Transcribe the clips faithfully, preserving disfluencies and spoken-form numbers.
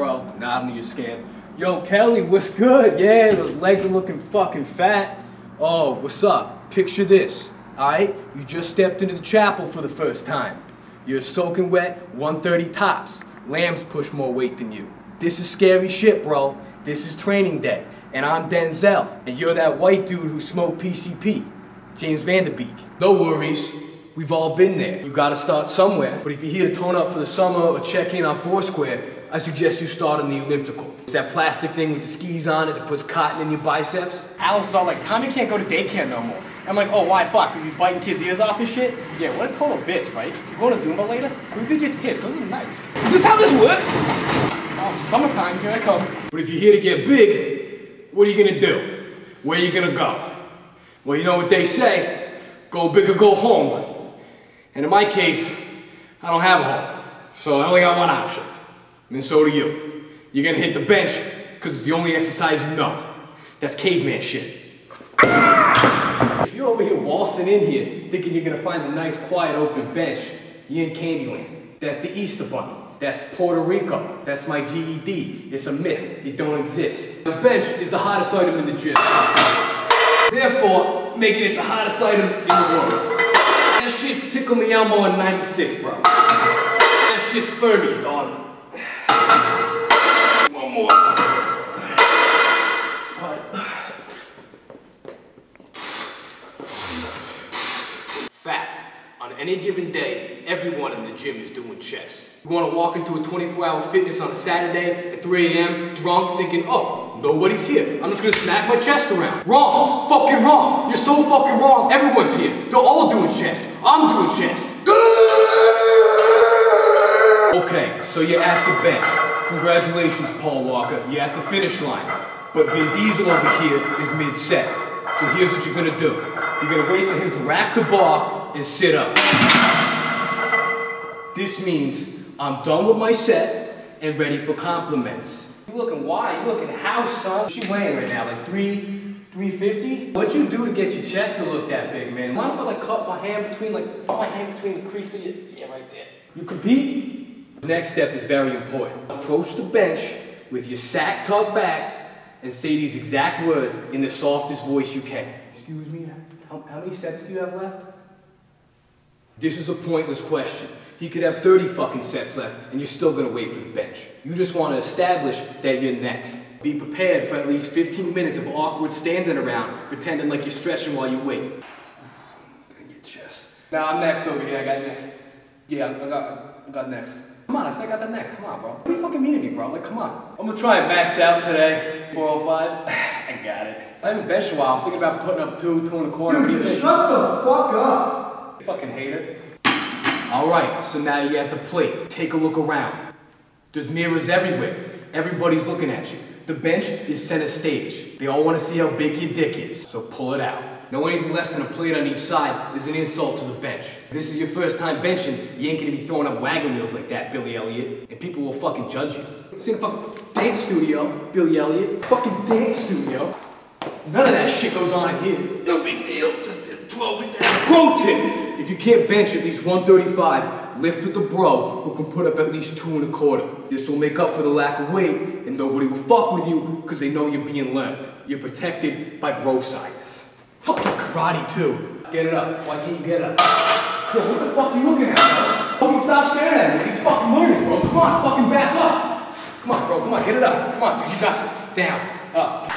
bro, nodding to your scam. Yo, Kelly, what's good? Yeah, those legs are looking fucking fat. Oh, what's up? Picture this, all right? You just stepped into the chapel for the first time. You're soaking wet, one thirty tops. Lambs push more weight than you. This is scary shit, bro. This is training day, and I'm Denzel, and you're that white dude who smoked P C P, James Van Der Beek. No worries, we've all been there. You gotta start somewhere, but if you're here to tone up for the summer or check in on Foursquare, I suggest you start on the elliptical. It's that plastic thing with the skis on it that puts cotton in your biceps. Alice was all like, Tommy can't go to daycare no more. I'm like, oh, why? Fuck, because he's biting kids' ears off and shit? Yeah, what a total bitch, right? You going to Zumba later? Who did your tits? Those are nice. Is this how this works? Oh, summertime, here I come. But if you're here to get big, what are you gonna do? Where are you gonna go? Well, you know what they say, go big or go home. And in my case, I don't have a home. So I only got one option, and so do you. You're gonna hit the bench, because it's the only exercise you know. That's caveman shit. If you're over here waltzing in here, thinking you're gonna find a nice, quiet, open bench, you're in Candyland. That's the Easter Bunny. That's Puerto Rico. That's my G E D. It's a myth. It don't exist. The bench is the hottest item in the gym. Therefore, making it the hottest item in the world. That shit's Tickle Me Elmo in ninety-six, bro. That shit's Furby's, dog. One more. Right. Fact. On any given day, everyone in the gym is doing chest. You want to walk into a twenty-four hour fitness on a Saturday at three A M drunk thinking, oh, nobody's here. I'm just going to smack my chest around. Wrong. Fucking wrong. You're so fucking wrong. Everyone's here. They're all doing chest. I'm doing chest. Okay, so you're at the bench. Congratulations, Paul Walker. You're at the finish line. But Vin Diesel over here is mid-set. So here's what you're going to do. You're going to wait for him to rack the bar and sit up. This means I'm done with my set and ready for compliments. You looking wide, you looking how, son? What you weighing right now, like three, three fifty? What you do to get your chest to look that big, man? Why don't I like cut my hand between, like, cut my hand between the crease of your, yeah, right there. You compete. The next step is very important. Approach the bench with your sack tucked back and say these exact words in the softest voice you can. Excuse me, how, how many sets do you have left? This is a pointless question. He could have thirty fucking sets left, and you're still gonna wait for the bench. You just wanna establish that you're next. Be prepared for at least fifteen minutes of awkward standing around, pretending like you're stretching while you wait. Gotta get chest. Nah, I'm next over here, I got next. Yeah, I got, I got next. Come on, I said I got that next, come on, bro. What are you fucking mean to me, bro? Like, come on. I'm gonna try and max out today. four oh five, I got it. I haven't benched in a while, I'm thinking about putting up two, two and a quarter. Dude, what do you think? Shut the fuck up! Fucking hater. Alright, so now you're at the plate. Take a look around. There's mirrors everywhere. Everybody's looking at you. The bench is center stage. They all want to see how big your dick is, so pull it out. No, anything less than a plate on each side is an insult to the bench. If this is your first time benching, you ain't gonna be throwing up wagon wheels like that, Billy Elliot. And people will fucking judge you. It's in a fucking dance studio, Billy Elliot. Fucking dance studio. None of that shit goes on in here. No big deal, just twelve and down. Pro tip! If you can't bench at least one thirty-five, lift with a bro who can put up at least two and a quarter. This will make up for the lack of weight, and nobody will fuck with you because they know you're being learned. You're protected by bro science. Fucking karate too. Get it up. Why can't you get up? Yo, what the fuck are you looking at? Fucking stop staring at me. He's fucking learning, bro. Come on, fucking back up. Come on, bro. Come on, get it up. Come on, dude. You got this. Down. Up.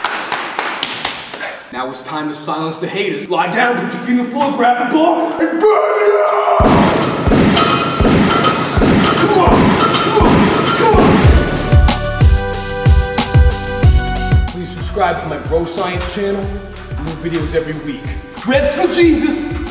Now it's time to silence the haters. Lie down, put your feet on the floor, grab the ball, and burn it up! Come on, come on, come on! Please subscribe to my Bro Science channel. New videos every week. Reps for Jesus!